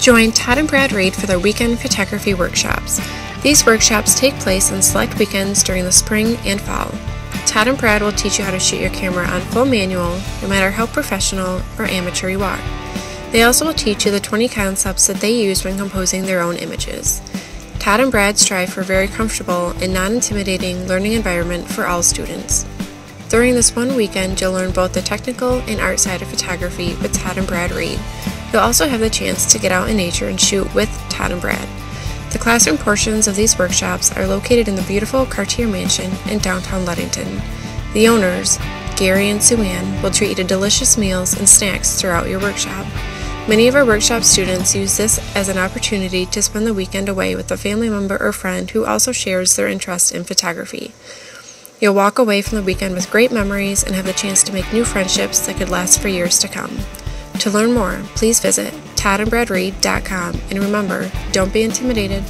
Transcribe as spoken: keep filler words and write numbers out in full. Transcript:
Join Todd and Brad Reed for their weekend photography workshops. These workshops take place on select weekends during the spring and fall. Todd and Brad will teach you how to shoot your camera on full manual, no matter how professional or amateur you are. They also will teach you the twenty concepts that they use when composing their own images. Todd and Brad strive for a very comfortable and non-intimidating learning environment for all students. During this one weekend, you'll learn both the technical and art side of photography with Todd and Brad Reed. You'll also have the chance to get out in nature and shoot with Todd and Brad. The classroom portions of these workshops are located in the beautiful Cartier Mansion in downtown Ludington. The owners, Gary and Sue Ann, will treat you to delicious meals and snacks throughout your workshop. Many of our workshop students use this as an opportunity to spend the weekend away with a family member or friend who also shares their interest in photography. You'll walk away from the weekend with great memories and have the chance to make new friendships that could last for years to come. To learn more, please visit Todd and Brad Reed dot com, and remember, don't be intimidated.